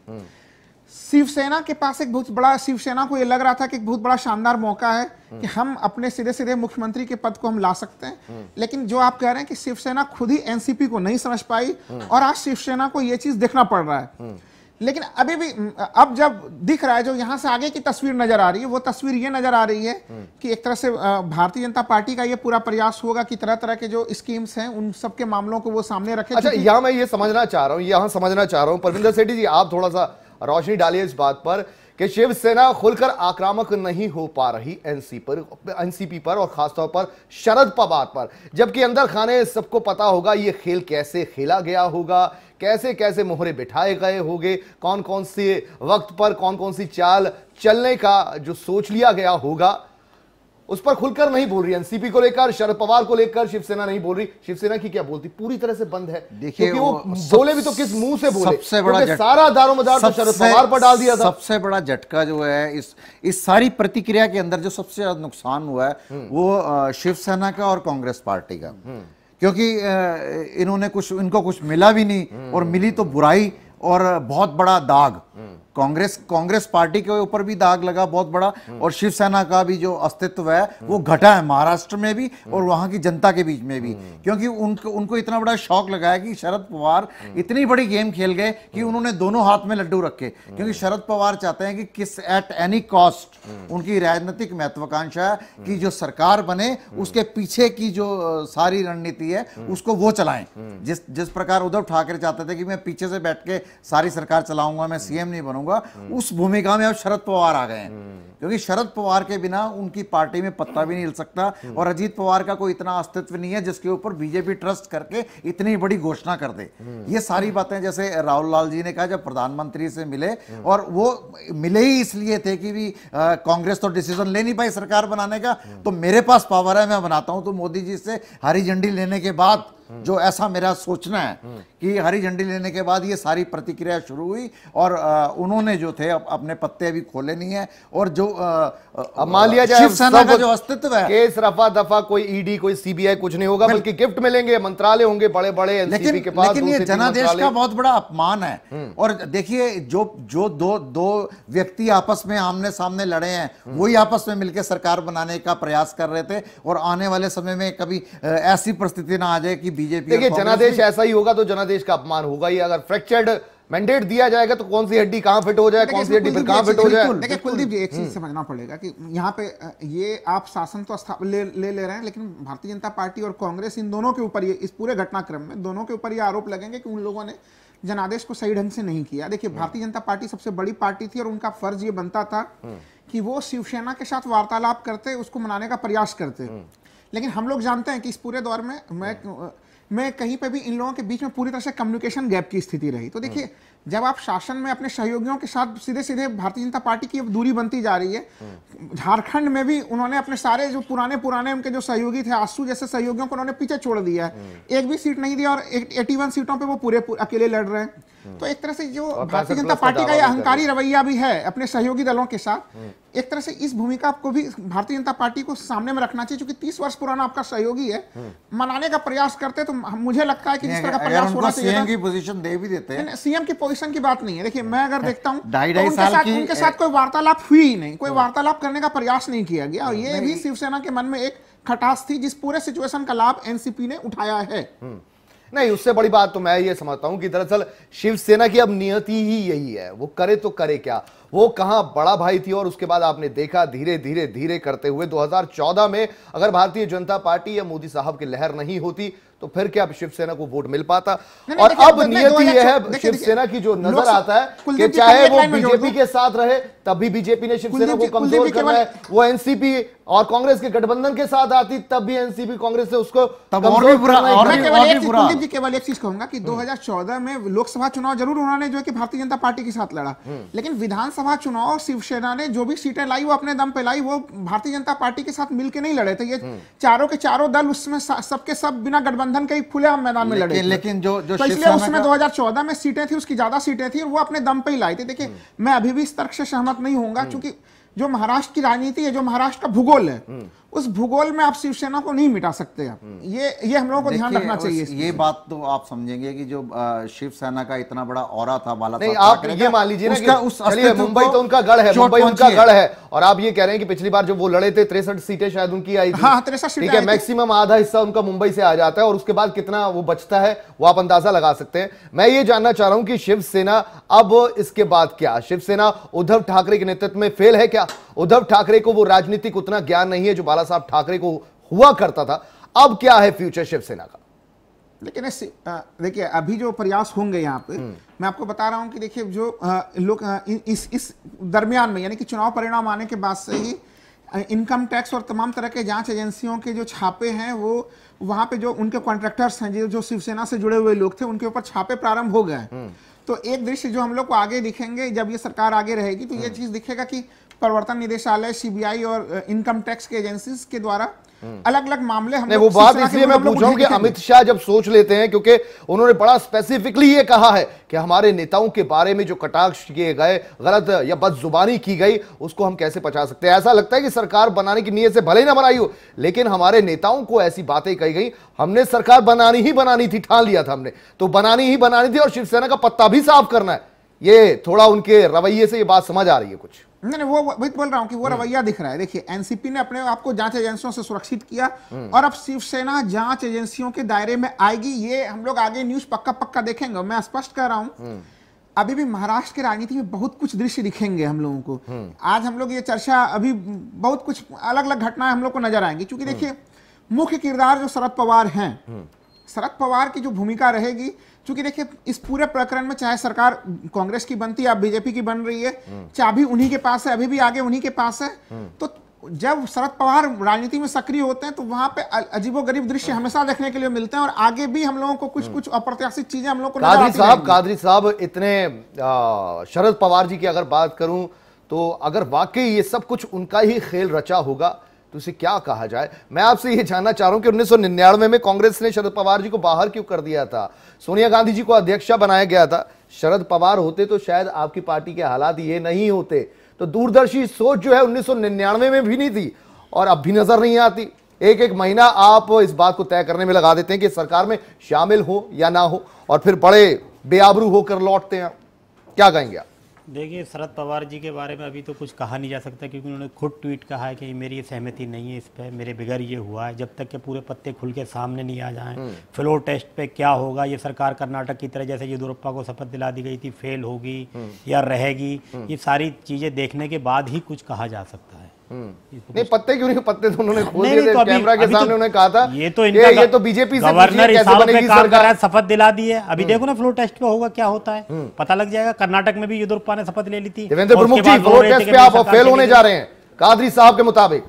शिवसेना के पास एक बहुत बड़ा, शिवसेना को यह लग रहा था कि एक बहुत बड़ा शानदार मौका है कि हम अपने सीधे सीधे मुख्यमंत्री के पद को हम ला सकते हैं। लेकिन जो आप कह रहे हैं कि शिवसेना खुद ही एनसीपी को नहीं समझ पाई और आज शिवसेना को यह चीज देखना पड़ रहा है। लेकिन अभी भी अब जब दिख रहा है जो यहाँ से आगे की तस्वीर नजर आ रही है, वो तस्वीर ये नजर आ रही है कि एक तरह से भारतीय जनता पार्टी का ये पूरा प्रयास होगा कि तरह तरह के जो स्कीम्स हैं उन सब के मामलों को वो सामने रखे। अच्छा यहाँ मैं ये समझना चाह रहा हूँ, यहाँ समझना चाह रहा हूँ परविंदर सेठी जी, आप थोड़ा सा रोशनी डालिए इस बात पर कि शिवसेना खुलकर आक्रामक नहीं हो पा रही एनसीपी पर और खासतौर पर शरद पवार पर, जबकि अंदर खाने सबको पता होगा ये खेल कैसे खेला गया होगा, कैसे कैसे मोहरे बिठाए गए होंगे, कौन कौन से वक्त पर कौन कौन सी चाल चलने का जो सोच लिया गया होगा उस पर खुलकर नहीं बोल रही। एनसीपी को लेकर, शरद पवार को लेकर शिवसेना नहीं बोल रही। शिवसेना की क्या बोलती, पूरी तरह से बंद है। देखिए वो बोले भी तो किस मुंह से बोले, सबसे बड़ा सारा दारोमदार तो शरद पवार पर डाल दिया था। सबसे बड़ा झटका जो है इस सारी प्रतिक्रिया के अंदर जो सबसे ज्यादा नुकसान हुआ है वो शिवसेना का और कांग्रेस पार्टी का, क्योंकि इन्होंने इनको कुछ मिला भी नहीं, और मिली तो बुराई और बहुत बड़ा दाग। कांग्रेस पार्टी के ऊपर भी दाग लगा बहुत बड़ा, और शिवसेना का भी जो अस्तित्व है वो घटा है महाराष्ट्र में भी और वहां की जनता के बीच में भी, क्योंकि उनको इतना बड़ा शौक लगा है कि शरद पवार इतनी बड़ी गेम खेल गए कि उन्होंने दोनों हाथ में लड्डू रखे। क्योंकि शरद पवार चाहते हैं कि किस एट एनी कॉस्ट, उनकी राजनीतिक महत्वाकांक्षा है कि जो सरकार बने उसके पीछे की जो सारी रणनीति है उसको वो चलाएं। जिस प्रकार उद्धव ठाकरे चाहते थे कि मैं पीछे से बैठ के सारी सरकार चलाऊंगा, मैं सीएम नहीं बनूंगा, चाहूंगा, उस भूमिका में अब शरद पवार आ गए हैं, क्योंकि शरद पवार के बिना उनकी पार्टी में पत्ता भी नहीं हिल सकता और अजीत पवार का कोई इतना अस्तित्व नहीं है जिसके ऊपर बीजेपी ट्रस्ट करके इतनी बड़ी घोषणा कर दे। ये सारी बातें जैसे राहुल लाल जी ने कहा जब प्रधानमंत्री से मिले, और वो मिले ही इसलिए थे कि भी कांग्रेस तो डिसीजन ले नहीं पाई सरकार बनाने का, तो मेरे पास पावर है मैं बनाता हूं, तो मोदी जी से हरी झंडी लेने के बाद जो ऐसा मेरा सोचना है कि हरी झंडी लेने के बाद ये सारी प्रतिक्रिया शुरू हुई और उन्होंने जो थे अपने पत्ते अभी खोले नहीं है। और जो अमालिया शिवसेना का जो अस्तित्व है, केस रफा दफा, कोई ईडी कोई सीबीआई कुछ नहीं होगा, बल्कि गिफ्ट मिलेंगे, मंत्रालय होंगे बड़े बड़े एनसीबी के पास। लेकिन ये जनादेश का बहुत बड़ा अपमान है। और देखिए जो दो व्यक्ति आपस में आमने सामने लड़े हैं वही आपस में मिलकर सरकार बनाने का प्रयास कर रहे थे, और आने वाले समय में कभी ऐसी परिस्थिति ना आ जाए कि बीजेपी। जनादेश ऐसा ही होगा तो जनादेश का अपमान होगा ही। अगर फ्रैक्चर्ड मैंडेट दिया जाएगा तो कौन सी हड्डी कहां फिट हो जाए, कौन सी हड्डी फिर कहां फिट हो जाए। देखिए कुलदीप जी, एक चीज समझना पड़ेगा कि यहां पे ये आप शासन तो ले रहे हैं, लेकिन भारतीय जनता पार्टी और कांग्रेस इन दोनों के ऊपर ये इस पूरे घटनाक्रम में दोनों के ऊपर ये आरोप लगेंगे कि उन लोगों ने जनादेश को सही ढंग से नहीं किया। देखिए भारतीय जनता पार्टी सबसे बड़ी पार्टी थी और उनका फर्ज ये बनता था कि वो शिवसेना के साथ वार्तालाप करते, उसको मनाने का प्रयास करते। लेकिन हम लोग जानते हैं कि इस पूरे दौर में मैं कहीं पे भी इन लोगों के बीच में पूरी तरह से कम्युनिकेशन गैप की स्थिति रही। तो देखिए जब आप शासन में अपने सहयोगियों के साथ सीधे सीधे भारतीय जनता पार्टी की अब दूरी बनती जा रही है। झारखंड में भी उन्होंने अपने सारे जो पुराने उनके जो सहयोगी थे, आसू जैसे सहयोगियों को उन्होंने पीछे छोड़ दिया है, एक भी सीट नहीं दी और 81 सीटों पर वो पूरे अकेले लड़ रहे हैं। तो एक तरह से जो भारतीय जनता पार्टी का ये अहंकारी रवैया भी है अपने सहयोगी दलों के साथ, एक तरह से इस भूमिका को भी भारतीय जनता पार्टी को सामने में रखना चाहिए, क्योंकि 30 वर्ष पुराना आपका सहयोगी है, मनाने का प्रयास करते। तो मुझे लगता है कि जिस तरह का प्रयास होना चाहिए, सीएम की पोजीशन दे भी देते हैं। सीएम की पोजीशन की बात नहीं है। देखिए मैं अगर देखता हूं उनके साथ कोई वार्तालाप हुई नहीं, कोई वार्तालाप करने का प्रयास नहीं किया गया, और ये भी शिवसेना के मन में एक खटास थी जिस पूरे सिचुएशन का लाभ एनसीपी ने उठाया है। नहीं, उससे बड़ी बात तो मैं ये समझता हूं कि दरअसल शिवसेना की अब नियति ही यही है, वो करे तो करे क्या। वो कहां बड़ा भाई थी, और उसके बाद आपने देखा धीरे धीरे धीरे करते हुए 2014 में अगर भारतीय जनता पार्टी या मोदी साहब की लहर नहीं होती तो फिर क्या शिवसेना को वोट मिल पाता। और अब नियति यह है शिवसेना की जो नजर आता है कि चाहे वो बीजेपी के साथ रहे, तभी बीजेपी ने शिवसेना को कमजोर करना है, वो एनसीपी और कांग्रेस के गठबंधन के साथ आती तब भी एनसीपी कांग्रेस से उसको कुलदीप जी केवल एक चीज कहूंगा कि 2014 में लोकसभा चुनाव जरूर उन्होंने जो है कि भारतीय जनता पार्टी के साथ लड़ा, लेकिन विधानसभा चुनाव शिवसेना ने जो भी सीटें लाई वो अपने दम पे लाई, वो भारतीय जनता पार्टी के साथ मिलकर नहीं लड़े थे। ये चारों के चारों दल उसमें सबके सब बिना गठबंधन के खुलेआम मैदान में लड़े। लेकिन जो इसलिए उसमें 2014 में सीटें थी उसकी ज्यादा सीटें थी, वो अपने दम पे ही लाई थी। देखिए मैं अभी भी इस तर्क से सहमत नहीं होऊंगा, क्योंकि जो महाराष्ट्र की राजनीति है, जो महाराष्ट्र का भूगोल है, उस भूगोल में आप शिवसेना को नहीं मिटा सकते। ये हम लोगों को ध्यान रखना चाहिए। ये बात तो आप समझेंगे कि जो शिवसेना का इतना बड़ा औरा था, बाला नहीं, आप ये मान लीजिए ना कि मुंबई तो उनका गढ़ है, मुंबई उनका गढ़ है। और आप ये कह रहे हैं कि पिछली बार जब वो लड़े थे 63 सीटें शायद उनकी आई थी, 63 मैक्सिमम आधा हिस्सा उनका मुंबई से आ जाता है, और उसके बाद कितना वो बचता है वो आप अंदाजा लगा सकते हैं। मैं ये जानना चाह रहा हूँ कि शिवसेना अब इसके बाद क्या, शिवसेना उद्धव ठाकरे के नेतृत्व में फेल है क्या? उद्धव ठाकरे को वो राजनीतिक उतना ज्ञान नहीं है जो बाला साहब ठाकरे को हुआ करता था। अब क्या है फ्यूचर शिवसेना का? लेकिन देखिए अभी जो प्रयास होंगे यहाँ पे, मैं आपको बता रहा हूँ कि देखिए जो लोग इस दरमियान में यानी कि चुनाव परिणाम आने के बाद से ही इनकम टैक्स और तमाम तरह के जांच एजेंसियों के जो छापे हैं, वो वहाँ पे जो उनके कॉन्ट्रैक्टर्स हैं, जो शिवसेना से जुड़े हुए लोग थे, उनके ऊपर छापे प्रारंभ हो गए। तो एक दृश्य जो हम लोग को आगे दिखेंगे जब ये सरकार आगे रहेगी, तो ये चीज दिखेगा कि प्रवर्तन निदेशालय, सीबीआई और इनकम टैक्स के एजेंसीज के द्वारा अलग अलग मामले हम वो बात इसलिए मैं पूछ रहा हूं कि अमित शाह जब सोच लेते हैं, क्योंकि उन्होंने बड़ा स्पेसिफिकली ये कहा है कि हमारे नेताओं के बारे में जो कटाक्ष किए गए, गलत या बदजुबानी की गई, उसको हम कैसे पचा सकते हैं। ऐसा लगता है कि सरकार बनाने की नीयत से भले ही ना बनाई हो, लेकिन हमारे नेताओं को ऐसी बातें कही गई, हमने सरकार बनानी ही बनानी थी, ठान लिया था हमने, तो बनानी ही बनानी थी, और शिवसेना का पत्ता भी साफ करना है। ये थोड़ा उनके रवैये से ये बात समझ आ रही है कुछ। नहीं, वो बोल रहा हूँ कि वो रवैया दिख रहा है। देखिए एनसीपी ने अपने आप को जांच एजेंसियों से सुरक्षित किया, और अब शिवसेना जांच एजेंसियों के दायरे में आएगी। ये हम लोग आगे न्यूज पक्का देखेंगे। मैं स्पष्ट कह रहा हूँ, अभी भी महाराष्ट्र की राजनीति में बहुत कुछ दृश्य दिखेंगे हम लोगों को। आज हम लोग ये चर्चा अभी बहुत कुछ अलग अलग घटनाएं हम लोग को नजर आएंगी, क्योंकि देखिए मुख्य किरदार जो शरद पवार हैं, शरद पवार की जो भूमिका रहेगी क्योंकि देखिए इस पूरे प्रकरण में चाहे सरकार कांग्रेस की बनती है अब बीजेपी की बन रही है, चाबी उन्हीं के पास है, अभी भी आगे उन्हीं के पास है। तो जब शरद पवार राजनीति में सक्रिय होते हैं तो वहां पे अजीबोगरीब दृश्य हमेशा देखने के लिए मिलते हैं और आगे भी हम लोगों को कुछ कुछ अप्रत्याशित चीजें हम लोगों को नजर आती हैं। कादरी साहब इतने शरद पवार जी की अगर बात करूं तो अगर वाकई ये सब कुछ उनका ही खेल रचा होगा तो उसे क्या कहा जाए। मैं आपसे ये जानना चाह रहा हूं कि 1999 में कांग्रेस ने शरद पवार जी को बाहर क्यों कर दिया था, सोनिया गांधी जी को अध्यक्षा बनाया गया था। शरद पवार होते तो शायद आपकी पार्टी के हालात ये नहीं होते। तो दूरदर्शी सोच जो है 1999 में भी नहीं थी और अब भी नजर नहीं आती। एक एक महीना आप इस बात को तय करने में लगा देते हैं कि सरकार में शामिल हो या ना हो और फिर बड़े बेआबरू होकर लौटते हैं। क्या कहेंगे आप? देखिए शरद पवार जी के बारे में अभी तो कुछ कहा नहीं जा सकता क्योंकि उन्होंने खुद ट्वीट कहा है कि मेरी ये सहमति नहीं है, इस पर मेरे बगैर ये हुआ है। जब तक के पूरे पत्ते खुल के सामने नहीं आ जाएं, फ्लोर टेस्ट पे क्या होगा, ये सरकार कर्नाटक की तरह जैसे येदियुरप्पा को शपथ दिला दी गई थी फेल होगी या रहेगी, ये सारी चीज़ें देखने के बाद ही कुछ कहा जा सकता है। नहीं पत्ते क्यों नहीं, पत्ते तो उन्होंने खोल दिए थे कैमरा के सामने, उन्होंने कहा था ये तो बीजेपी से गवर्नर हिसाब से काम कर रहा है, शपथ दिला दी है। अभी देखो ना फ्लोर टेस्ट पे होगा क्या होता है, पता लग जाएगा। कर्नाटक में भी येदियुरप्पा ने शपथ ले ली थी। देवेंद्र प्रमुख जी फ्लोर टेस्ट पे आप फेल होने जा रहे हैं कादरी साहब के मुताबिक।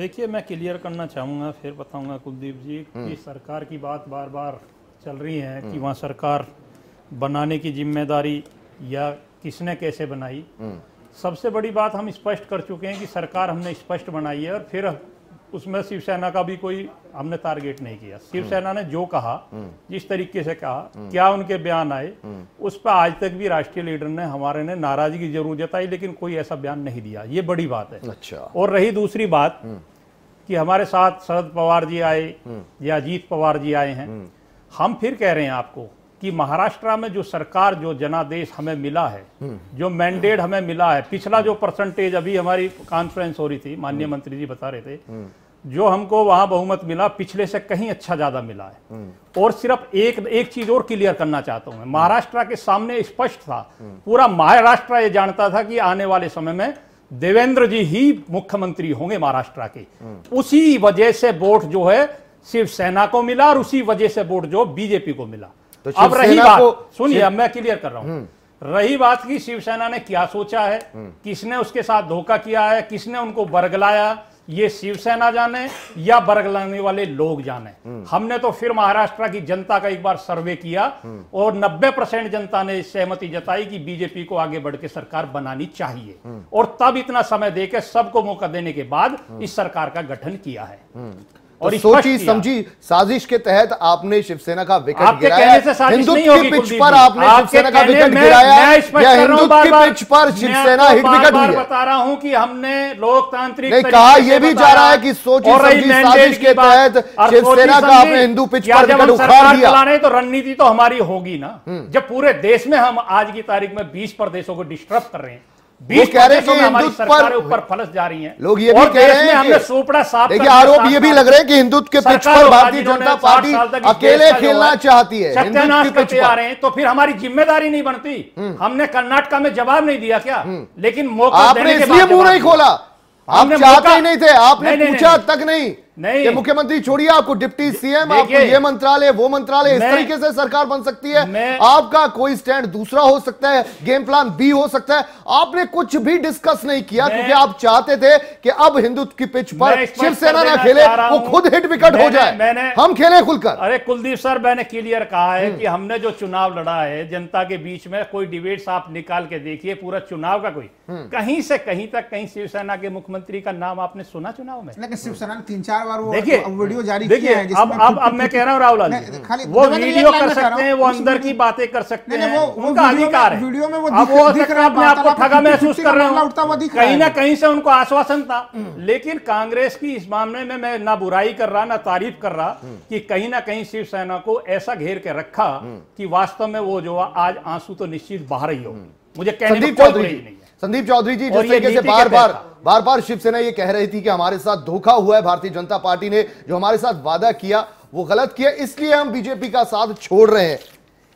देखिए मैं क्लियर करना चाहूंगा फिर बताऊंगा कुलदीप जी की सरकार की बात बार बार चल रही है कि वहाँ सरकार बनाने की जिम्मेदारी या किसने कैसे बनाई। सबसे बड़ी बात हम स्पष्ट कर चुके हैं कि सरकार हमने स्पष्ट बनाई है और फिर उसमें शिवसेना का भी कोई हमने टारगेट नहीं किया। शिवसेना ने जो कहा, जिस तरीके से कहा, क्या उनके बयान आए, उस पर आज तक भी राष्ट्रीय लीडर ने हमारे ने नाराजगी जरूर जताई लेकिन कोई ऐसा बयान नहीं दिया, ये बड़ी बात है। अच्छा। और रही दूसरी बात कि हमारे साथ शरद पवार जी आए या अजीत पवार जी आए हैं, हम फिर कह रहे हैं आपको कि महाराष्ट्र में जो सरकार जो जनादेश हमें मिला है, जो मैंडेट हमें मिला है, पिछला जो परसेंटेज अभी हमारी कॉन्फ्रेंस हो रही थी, माननीय मंत्री जी बता रहे थे जो हमको वहां बहुमत मिला पिछले से कहीं अच्छा ज्यादा मिला है। और सिर्फ एक चीज और क्लियर करना चाहता हूं मैं, महाराष्ट्र के सामने स्पष्ट था, पूरा महाराष्ट्र ये जानता था कि आने वाले समय में देवेंद्र जी ही मुख्यमंत्री होंगे महाराष्ट्र के। उसी वजह से वोट जो है शिवसेना को मिला और उसी वजह से वोट जो बीजेपी को मिला। तो अब रही बात, सुनिए अब मैं क्लियर कर रहा हूँ, रही बात की शिवसेना ने क्या सोचा है, किसने उसके साथ धोखा किया है, किसने उनको बरगलाया, ये शिवसेना जाने या बरगलाने वाले लोग जाने। हमने तो फिर महाराष्ट्र की जनता का एक बार सर्वे किया और 90% जनता ने सहमति जताई कि बीजेपी को आगे बढ़ के सरकार बनानी चाहिए और तब इतना समय देकर सबको मौका देने के बाद इस सरकार का गठन किया है। तो और सोची समझी साजिश के तहत आपने शिवसेना का विकेट गिराया, हिंदुत्व की पिच पर आपने शिवसेना का विकेट गिराया, हिंदुत्व की पिच पर शिवसेना हिट विकेट हुई है। बता रहा हूं कि हमने लोकतांत्रिक नहीं कहा, यह भी जा रहा है कि सोची समझी साजिश के तहत शिवसेना का आपने हिंदू पिच पर विकेट उखाड़ दिया। तो रणनीति तो हमारी होगी ना, जब पूरे देश में हम आज की तारीख में 20 प्रदेशों को डिस्टर्ब कर रहे हैं, 20 कह रहे हैं हमारी सरकार ऊपर फलस जा रही है, लोग ये भी कह रहे हैं हमने सोपड़ा साफ। देखिए आरोप ये भी लग रहे हैं कि हिंदुत्व के पिच पर भारतीय जनता पार्टी अकेले खेलना चाहती है, सत्यानाश करते आ रहे हैं। तो फिर हमारी जिम्मेदारी नहीं बनती, हमने कर्नाटका में जवाब नहीं दिया क्या? लेकिन मौका देने के बाद मुंह नहीं खोला, आप चाहते ही नहीं थे, आपने पूछा तक नहीं। नहीं मुख्यमंत्री छोड़िए, आपको डिप्टी सीएम, आपको ये मंत्रालय वो मंत्रालय, इस तरीके से सरकार बन सकती है। आपका कोई स्टैंड दूसरा हो सकता है, गेम प्लान बी हो सकता है, आपने कुछ भी डिस्कस नहीं किया क्योंकि आप चाहते थे कि अब हिंदुत्व की पिच पर शिवसेना ना खेले, वो खुद हिट विकेट हो जाए, हम खेले खुलकर। अरे कुलदीप सर मैंने क्लियर कहा है कि हमने जो चुनाव लड़ा है जनता के बीच में, कोई डिबेट्स आप निकाल के देखिए पूरा चुनाव का, कोई कहीं से कहीं तक कहीं शिवसेना के मुख्यमंत्री का नाम आपने सुना चुनाव में? लेकिन शिवसेना ने 3-4 देखिए वीडियो जारी किया है। अब मैं कह रहा हूं राहुल जी वो वीडियो कर सकते हैं, वो अंदर की बातें कर सकते हैं, उनका अधिकार है। वीडियो में वो दिख रहा है, मैं आपको ठगा महसूस कर रहा हूं, कहीं ना कहीं से उनको आश्वासन था। लेकिन कांग्रेस की इस मामले में मैं ना बुराई कर रहा ना तारीफ कर रहा कि कहीं ना कहीं शिवसेना को ऐसा घेर के रखा कि वास्तव में वो जो आज आंसू तो निश्चित बहा रही होगी, मुझे कहने की कोई नहीं है। संदीप चौधरी जी, जिस तरीके से बार बार शिवसेना ये कह रही थी कि हमारे साथ धोखा हुआ है, भारतीय जनता पार्टी ने जो हमारे साथ वादा किया वो गलत किया, इसलिए हम बीजेपी का साथ छोड़ रहे हैं,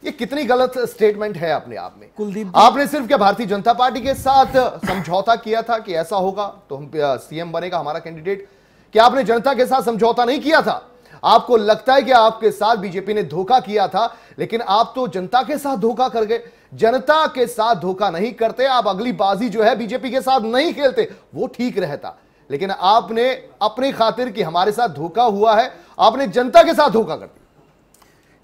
ये कितनी गलत स्टेटमेंट है अपने आप में। कुलदीप, आपने सिर्फ क्या भारतीय जनता पार्टी के साथ समझौता किया था कि ऐसा होगा तो हम सीएम बनेगा हमारा कैंडिडेट, क्या आपने जनता के साथ समझौता नहीं किया था? आपको लगता है कि आपके साथ बीजेपी ने धोखा किया था, लेकिन आप तो जनता के साथ धोखा कर गए। जनता के साथ धोखा नहीं करते आप, अगली बाजी जो है बीजेपी के साथ नहीं खेलते, वो ठीक रहता। लेकिन आपने अपने खातिर कि हमारे साथ धोखा हुआ है, आपने जनता के साथ धोखा कर दिया।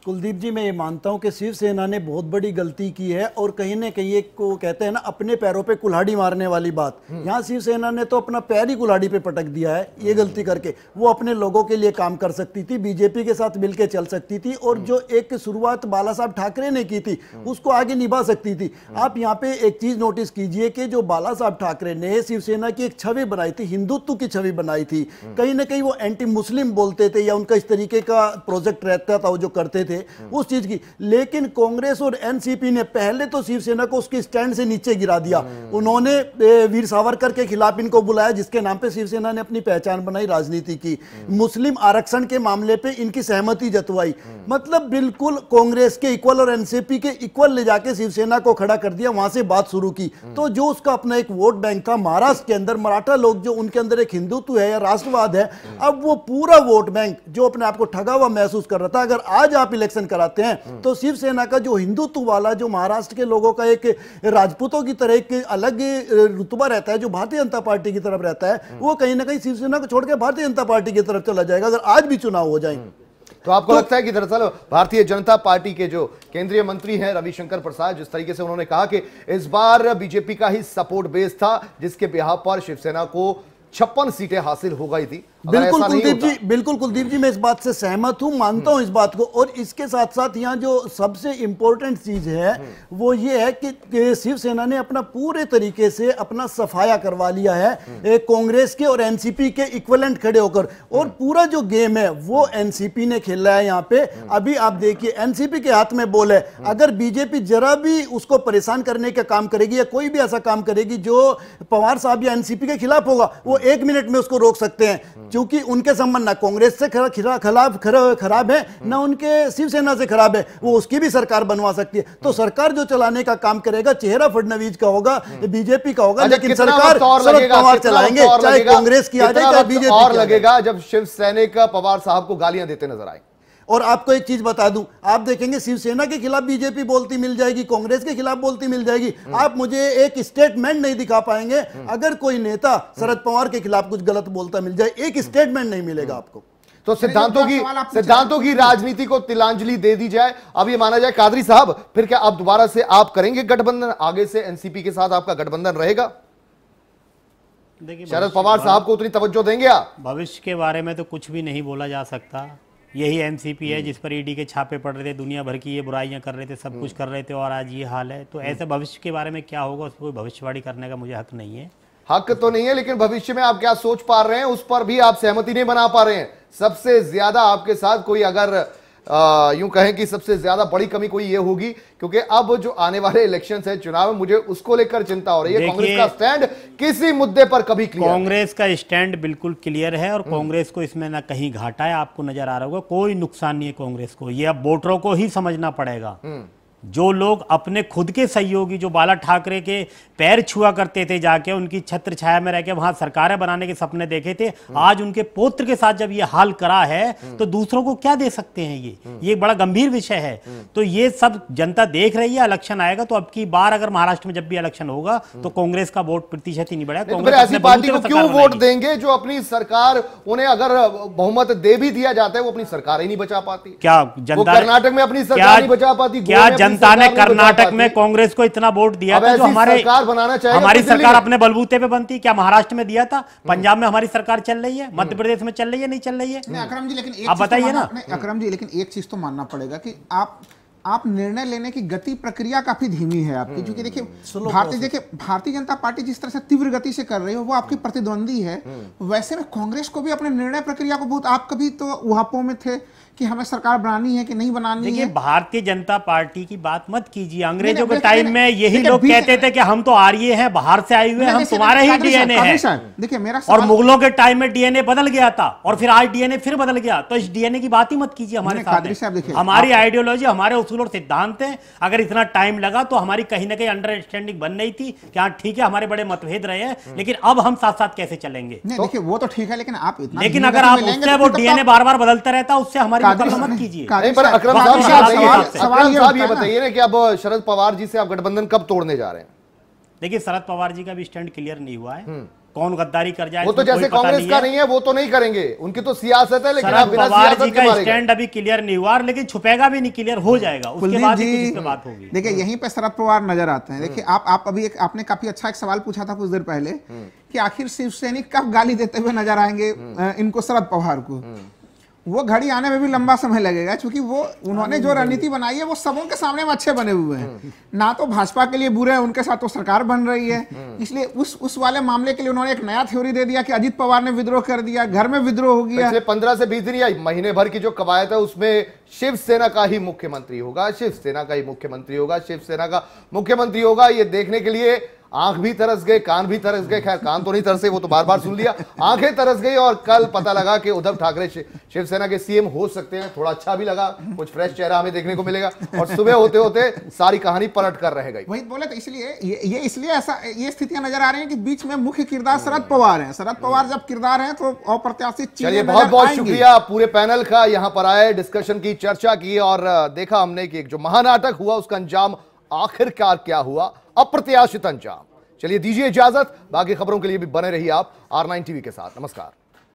कुलदीप जी, मैं ये मानता हूँ कि शिवसेना ने बहुत बड़ी गलती की है और कहीं ना कहीं एक को कहते हैं ना अपने पैरों पे कुल्हाड़ी मारने वाली बात, यहाँ शिवसेना ने तो अपना पैर ही कुल्हाड़ी पे पटक दिया है। ये गलती करके वो अपने लोगों के लिए काम कर सकती थी, बीजेपी के साथ मिलकर चल सकती थी और जो एक शुरुआत बाला साहब ठाकरे ने की थी उसको आगे निभा सकती थी। आप यहाँ पे एक चीज नोटिस कीजिए कि जो बाला साहब ठाकरे ने शिवसेना की एक छवि बनाई थी, हिंदुत्व की छवि बनाई थी, कहीं ना कहीं वो एंटी मुस्लिम बोलते थे या उनका इस तरीके का प्रोजेक्ट रहता था वो जो करते थे उस चीज की। लेकिन कांग्रेस और एनसीपी ने पहले तो शिवसेना को उसके स्टैंड से नीचे गिरा दिया। उन्होंने वीर सावरकर के खिलाफ इनको बुलाया, जिसके नाम पे शिवसेना ने अपनी पहचान बनाई, राजनीति की। मुस्लिम आरक्षण के मामले पे इनकी सहमति जतवाई, मतलब बिल्कुल कांग्रेस के इक्वल और एनसीपी के इक्वल ले जाके शिवसेना को खड़ा कर दिया, वहां से बात शुरू की। तो जो उसका अपना एक वोट बैंक था महाराष्ट्र के अंदर, मराठा लोग जो उनके अंदर एक हिंदुत्व है या राष्ट्रवाद है, अब वो पूरा वोट बैंक जो अपने आप को ठगा हुआ महसूस कर रहा था, अगर आज आप इलेक्शन कराते हैं तो शिवसेना का जो हिंदुत्व वाला, जो महाराष्ट्र के लोगों का एक राजपूतों की तरह एक अलग रुतबा रहता है जो भारतीय जनता पार्टी की तरफ रहता है, वो कहीं ना कहीं शिवसेना को छोड़कर भारतीय जनता पार्टी की तरफ चला जाएगा अगर आज भी चुनाव हो जाए तो। आपको लगता है कि दरअसल भारतीय जनता पार्टी के जो केंद्रीय मंत्री हैं रविशंकर प्रसाद, जिस तरीके से उन्होंने कहा कि इस बार बीजेपी का ही सपोर्ट बेस था जिसके बिहार पर शिवसेना को 56 सीटें हासिल हो गई थी। बिल्कुल कुलदीप जी, बिल्कुल कुलदीप जी, मैं इस बात से सहमत हूं, मानता हूं इस बात को। और इसके साथ साथ यहाँ जो सबसे इम्पोर्टेंट चीज है वो ये है कि शिवसेना ने अपना पूरे तरीके से अपना सफाया करवा लिया है कांग्रेस के और एनसीपी के इक्वलेंट खड़े होकर, और पूरा जो गेम है वो एनसीपी ने खेला है यहाँ पे। अभी आप देखिए एनसीपी के हाथ में बॉल है, अगर बीजेपी जरा भी उसको परेशान करने का काम करेगी या कोई भी ऐसा काम करेगी जो पवार साहब या एनसीपी के खिलाफ होगा, वो 1 मिनट में उसको रोक सकते हैं, क्योंकि उनके संबंध ना कांग्रेस से खराब है ना उनके शिवसेना से खराब है। वो उसकी भी सरकार बनवा सकती है। तो सरकार जो चलाने का काम करेगा, चेहरा फडणवीस का होगा, बीजेपी का होगा, लेकिन सरकार शरद पवार चलाएंगे, चाहे कांग्रेस की आ जाए चाहे बीजेपी की आ जाए। लगेगा जब शिव सैनिक पवार साहब को गालियां देते नजर आएंगे। और आपको एक चीज बता दूं, आप देखेंगे शिवसेना के खिलाफ बीजेपी बोलती मिल जाएगी, कांग्रेस के खिलाफ बोलती मिल जाएगी, आप मुझे एक स्टेटमेंट नहीं दिखा पाएंगे अगर कोई नेता शरद पवार के खिलाफ कुछ गलत बोलता मिल जाए, एक स्टेटमेंट नहीं मिलेगा आपको। तो सिद्धांतों की राजनीति को तिलांजलि दे दी जाए। अब ये माना जाए कादरी साहब, फिर क्या आप दोबारा से आप करेंगे गठबंधन, आगे से एनसीपी के साथ आपका गठबंधन रहेगा? देखिए शरद पवार साहब को उतनी तवज्जो देंगे आप? भविष्य के बारे में तो कुछ भी नहीं बोला जा सकता। यही एनसीपी है जिस पर ईडी के छापे पड़ रहे थे, दुनिया भर की ये बुराइयां कर रहे थे, सब कुछ कर रहे थे, और आज ये हाल है। तो ऐसे भविष्य के बारे में क्या होगा उस पर कोई भविष्यवाणी करने का मुझे हक नहीं है। हक तो नहीं है, लेकिन भविष्य में आप क्या सोच पा रहे हैं उस पर भी आप सहमति नहीं बना पा रहे हैं। सबसे ज्यादा आपके साथ कोई अगर यूं कहें कि सबसे ज्यादा बड़ी कमी कोई ये होगी, क्योंकि अब जो आने वाले इलेक्शन है, चुनाव, मुझे उसको लेकर चिंता हो रही है। कांग्रेस का स्टैंड किसी मुद्दे पर कभी क्लियर, कांग्रेस का स्टैंड बिल्कुल क्लियर है और कांग्रेस को इसमें ना कहीं घाटा है, आपको नजर आ रहा होगा, कोई नुकसान नहीं है कांग्रेस को। ये अब वोटरों को ही समझना पड़ेगा। जो लोग अपने खुद के सहयोगी, जो बाला ठाकरे के पैर छुआ करते थे जाके, उनकी छत्र छाया में रह के वहां सरकारें बनाने के सपने देखे थे, आज उनके पौत्र के साथ जब ये हाल करा है तो दूसरों को क्या दे सकते हैं? ये बड़ा गंभीर विषय है। तो ये सब जनता देख रही है। इलेक्शन आएगा तो अब की बार अगर महाराष्ट्र में जब भी इलेक्शन होगा तो कांग्रेस का वोट प्रतिशत ही नहीं बढ़ेगा। ऐसी पार्टी को क्यों वोट देंगे जो अपनी सरकार, उन्हें अगर बहुमत दे भी दिया जाता है वो अपनी सरकार ही नहीं बचा पाती। क्या जनता कर्नाटक में अपनी सरकार नहीं बचा पाती? क्या जनता ने कर्नाटक में कांग्रेस को इतना वोट दिया था जो हमारे सरकार बनाना चाहिए? हमारी सरकार अपने बलबूते पे बनती। क्या महाराष्ट्र में दिया था? पंजाब में हमारी सरकार चल रही है, मध्य प्रदेश में चल रही है, नहीं चल रही है। अकरम जी, लेकिन आप बताइए ना अकरम जी, लेकिन एक चीज तो मानना पड़ेगा कि आप निर्णय लेने की गति प्रक्रिया काफी धीमी है आपकी, क्योंकि देखिए भारतीय जनता पार्टी जिस तरह से तीव्र गति से कर रही हो वो आपकी प्रतिद्वंदी है। वैसे में कांग्रेस को भी अपने निर्णय प्रक्रिया को बहुत, आप कभी तो उहापों में थे कि हमें सरकार बनानी है कि नहीं बनानी है। भारतीय जनता पार्टी की बात मत कीजिए, अंग्रेजों के टाइम में यही लोग कहते थे कि हम तो आर्य हैं, बाहर से आए हुए हैं, हम तुम्हारे ही डीएनए है। देखिए मेरा, और मुगलों के टाइम में डीएनए बदल गया था और फिर आज डीएनए फिर बदल गया, तो इस डीएनए की बात ही मत कीजिए हमारे साथ। हमारी आइडियोलॉजी, हमारे उसूल और सिद्धांत है। अगर इतना टाइम लगा तो हमारी कहीं ना कहीं अंडरस्टैंडिंग बन रही थी कि हाँ ठीक है, हमारे बड़े मतभेद रहे हैं, लेकिन अब हम साथ साथ कैसे चलेंगे। देखिए वो तो ठीक है, लेकिन आप इतना, लेकिन अगर आप उससे वो डीएनए बार बार बदलता रहता, उससे हमारी मत कीजिए। अकरम साहब ये बताइए ना कि अब शरद पवार जी से आप गठबंधन कब तोड़ने जा रहे हैं। देखिए शरद पवार जी का भी स्टैंड क्लियर नहीं हुआ है, कौन गद्दारी कर जाए वो तो जैसे कांग्रेस का नहीं है, वो तो नहीं करेंगे, उनकी तो सियासत है। लेकिन आप बिना सियासत के स्टैंड अभी क्लियर नहीं हुआ, लेकिन छुपेगा भी नहीं, क्लियर हो जाएगा उसके बाद इस पे बात होगी। देखिए यहीं पे शरद पवार नजर आते हैं। देखिए आप अभी आपने काफी अच्छा एक सवाल पूछा था कुछ देर पहले कि आखिर शिवसैनिक कब गाली देते हुए नजर आएंगे इनको, शरद पवार को। वो घड़ी आने में भी लंबा समय लगेगा, क्योंकि वो उन्होंने जो रणनीति बनाई है वो सबों के सामने में अच्छे बने हुए हैं ना, तो भाजपा के लिए बुरे हैं, उनके साथ तो सरकार बन रही है, इसलिए उस वाले मामले के लिए उन्होंने एक नया थ्योरी दे दिया कि अजित पवार ने विद्रोह कर दिया, घर में विद्रोह हो गया। 15 से 20 दिन या महीने भर की जो कवायद है उसमें शिवसेना का ही मुख्यमंत्री होगा, शिवसेना का ही मुख्यमंत्री होगा, शिवसेना का मुख्यमंत्री होगा। ये देखने के लिए आंख भी तरस गए, कान भी तरस गए, खैर कान तो नहीं तरसे, वो तो बार बार सुन लिया, आंखें तरस गई। और कल पता लगा कि उद्धव ठाकरे शिवसेना के सीएम हो सकते हैं, थोड़ा अच्छा भी लगा, कुछ फ्रेश चेहरा हमें देखने को मिलेगा, और सुबह होते होते सारी कहानी पलट कर रह गई। वही बोले तो इसलिए ये इसलिए ऐसा ये स्थितियां नजर आ रही हैं कि बीच में मुख्य किरदार शरद पवार है। शरद पवार जब किरदार है तो अप्रत्याशित चीजें। बहुत बहुत शुक्रिया पूरे पैनल का, यहाँ पर आए, डिस्कशन की, चर्चा की, और देखा हमने कि जो महानाटक हुआ उसका अंजाम आखिरकार क्या हुआ, अप्रत्याशित अंजाम। चलिए दीजिए इजाजत, बाकी खबरों के लिए भी बने रहिए आप R9 TV के साथ। नमस्कार।